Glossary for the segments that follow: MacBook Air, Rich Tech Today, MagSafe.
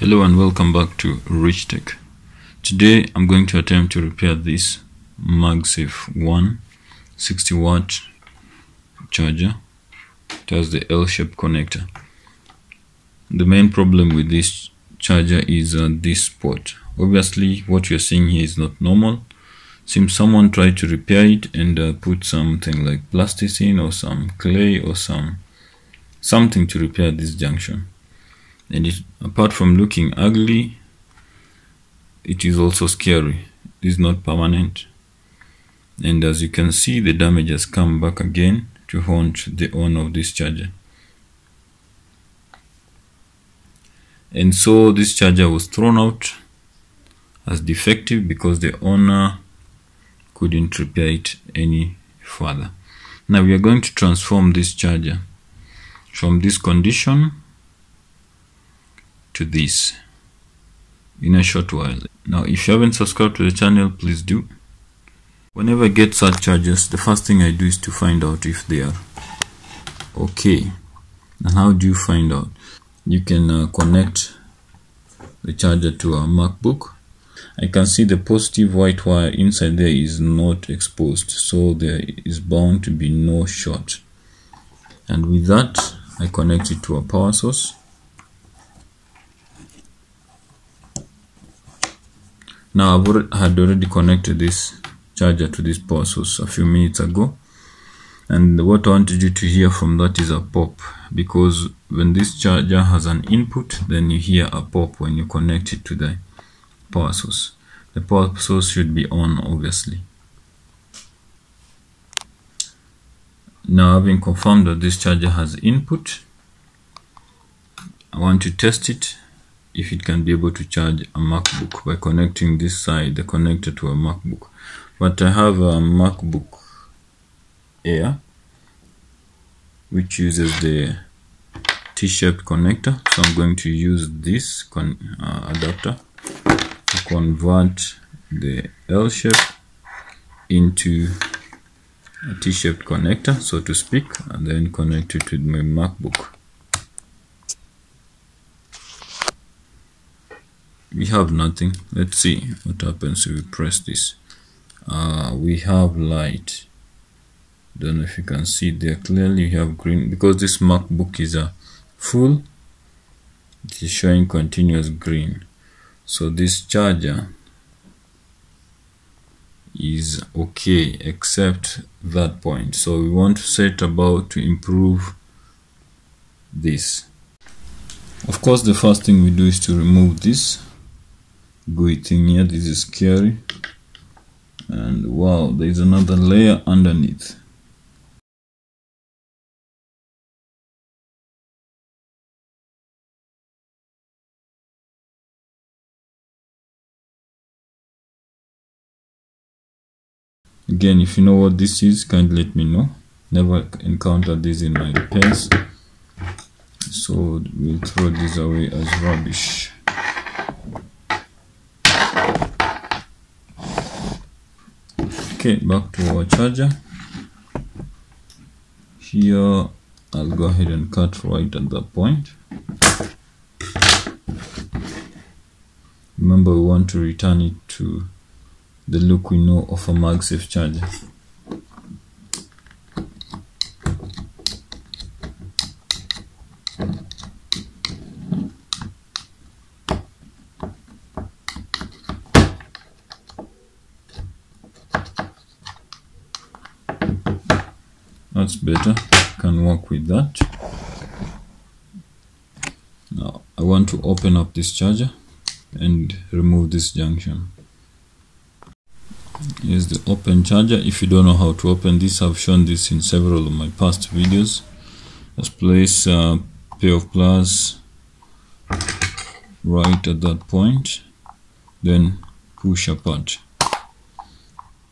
Hello and welcome back to Rich Tech. Today I'm going to attempt to repair this MagSafe 160-watt charger. It has the L-shaped connector. The main problem with this charger is this port. Obviously what you're seeing here is not normal. Seems someone tried to repair it and put something like plasticine or some clay or something to repair this junction. And apart from looking ugly, it is also scary. It is not permanent. And as you can see, the damage has come back again to haunt the owner of this charger. And so this charger was thrown out as defective because the owner couldn't repair it any further. Now we are going to transform this charger from this condition to this in a short while. Now if you haven't subscribed to the channel, please do. Whenever I get such chargers, the first thing I do is to find out if they are okay. And how do you find out? You can connect the charger to a MacBook. I can see the positive white wire inside there is not exposed, so there is bound to be no short. And with that, I connect it to a power source. Now I had already connected this charger to this power source a few minutes ago, and what I wanted you to hear from that is a pop, because when this charger has an input, then you hear a pop when you connect it to the power source. The power source should be on, obviously. Now, having confirmed that this charger has input, I want to test it if it can be able to charge a MacBook by connecting this side, the connector, to a MacBook. But I have a MacBook Air which uses the T-shaped connector, so I'm going to use this adapter to convert the L-shape into a T-shaped connector, so to speak, and then connect it to my MacBook. We have nothing. Let's see what happens if we press this. We have light. Don't know if you can see there clearly. We have green because this MacBook is a full. It is showing continuous green. So this charger is okay except that point. So we want to set about to improve this. Of course, the first thing we do is to remove this gooey thing here. This is scary, and wow, there is another layer underneath. Again, if you know what this is, kindly let me know. Never encountered this in my repairs, so we'll throw this away as rubbish. Okay, back to our charger. Here, I'll go ahead and cut right at that point. Remember, we want to return it to the look we know of a MagSafe charger. That's better, can work with that. Now I want to open up this charger and remove this junction. Here's the open charger. If you don't know how to open this, I've shown this in several of my past videos. Just place a pair of pliers right at that point, then push apart.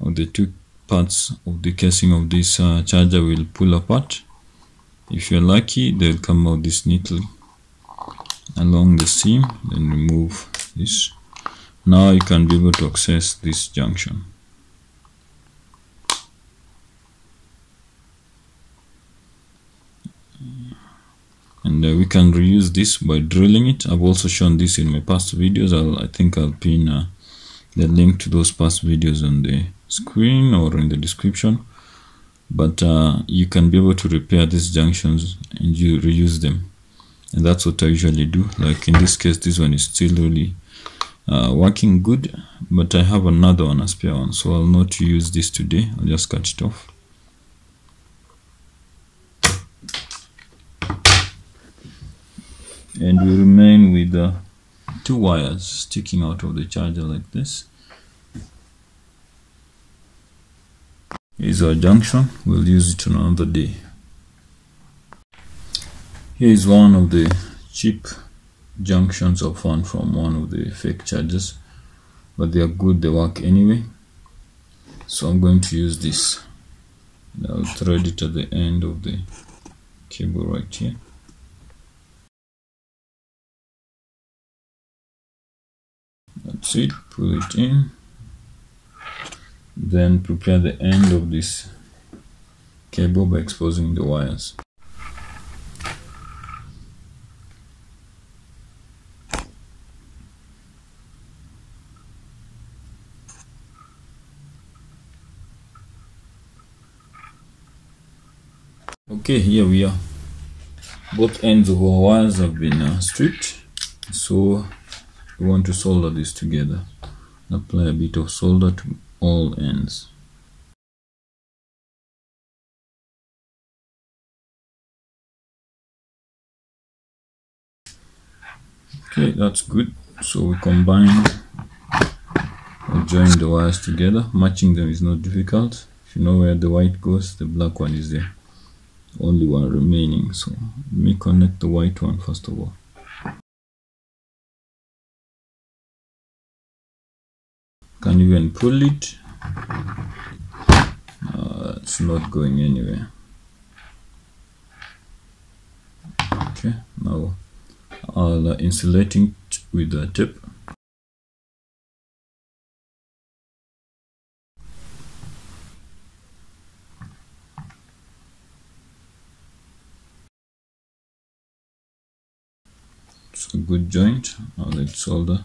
Or the two parts of the casing of this charger will pull apart. If you're lucky, they'll come out this neatly along the seam. Then remove this. Now you can be able to access this junction. And we can reuse this by drilling it. I've also shown this in my past videos. I think I'll pin the link to those past videos on the screen or in the description, but you can be able to repair these junctions and you reuse them, and that's what I usually do. Like in this case, this one is still really working good, but I have another one, a spare one, so I'll not use this today. I'll just cut it off. And we remain with two wires sticking out of the charger like this. Here's our junction. We'll use it on another day. Here is one of the cheap junctions I found from one of the fake chargers, but they are good, they work anyway, so I'm going to use this. And I'll thread it at the end of the cable right here. That's it. Pull it in, then prepare the end of this cable by exposing the wires. Okay, here we are. Both ends of our wires have been stripped, so we want to solder this together. Apply a bit of solder to all ends. Okay, that's good. So we combine or join the wires together. Matching them is not difficult. If you know where the white goes, the black one is there. Only one remaining, so let me connect the white one first of all. Can even pull it. It's not going anywhere. Okay, now I'll insulate it with a tape. It's a good joint. Now let's solder.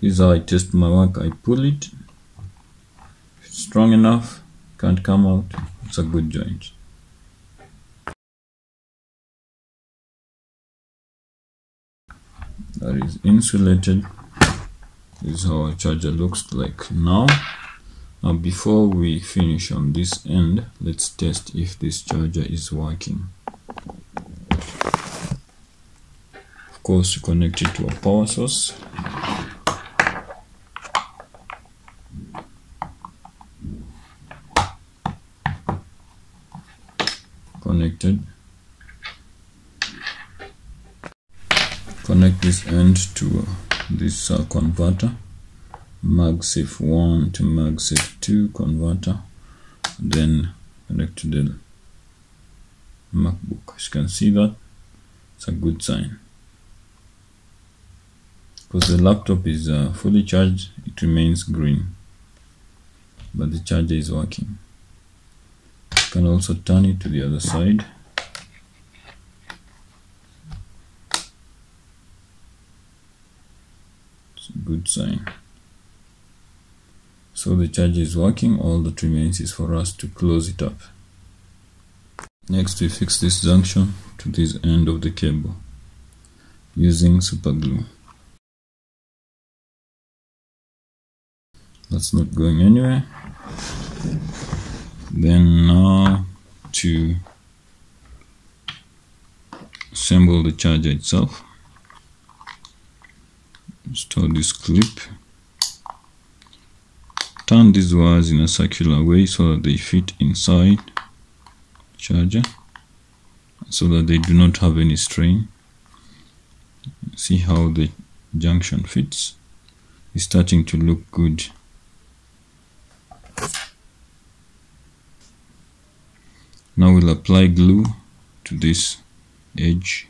This is how I test my work. I pull it. If it's strong enough, can't come out, it's a good joint. That is insulated. This is how our charger looks like now. Now before we finish on this end, let's test if this charger is working. Of course, you connect it to a power source. Connected. Connect this end to this converter, MagSafe 1 to MagSafe 2 converter, and then connect to the MacBook. As you can see, that it's a good sign. Because the laptop is fully charged, it remains green, but the charger is working. You can also turn it to the other side. It's a good sign. So the charger is working. All that remains is for us to close it up. Next, we fix this junction to this end of the cable using super glue. That's not going anywhere. Then now to assemble the charger itself, install this clip, turn these wires in a circular way so that they fit inside the charger, so that they do not have any strain. See how the junction fits. It's starting to look good. Now we'll apply glue to this edge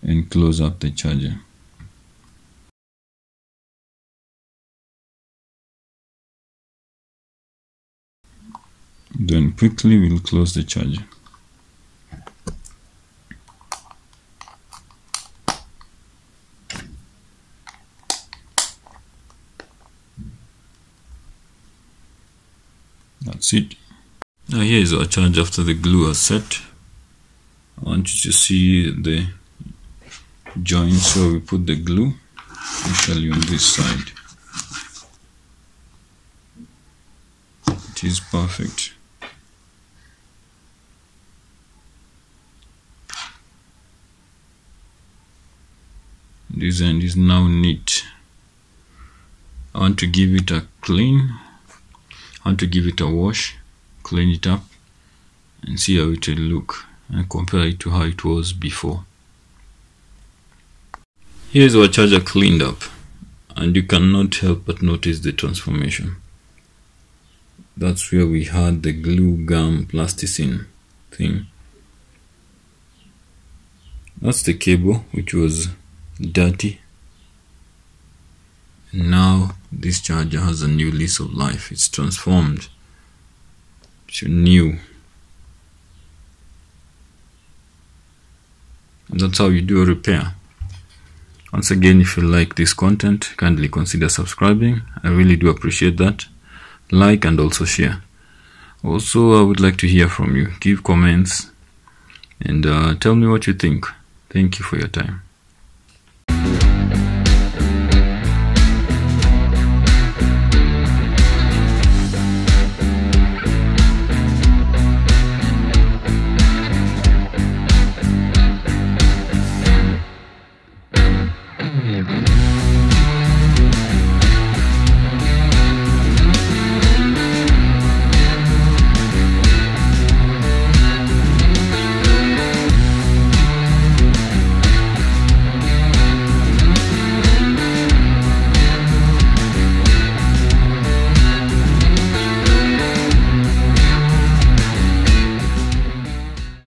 and close up the charger. Then quickly we'll close the charger. That's it. Now here is our charge after the glue is set. I want you to see the joint, so we put the glue. I'll show you on this side. It is perfect. This end is now neat. I want to give it a clean. I want to give it a wash, clean it up and see how it will look and compare it to how it was before. Here's our charger cleaned up, and you cannot help but notice the transformation. That's where we had the glue gum plasticine thing. That's the cable which was dirty. Now this charger has a new lease of life. It's transformed to new. And that's how you do a repair. Once again, if you like this content, kindly consider subscribing. I really do appreciate that. Like and also share. Also, I would like to hear from you. Give comments and tell me what you think. Thank you for your time.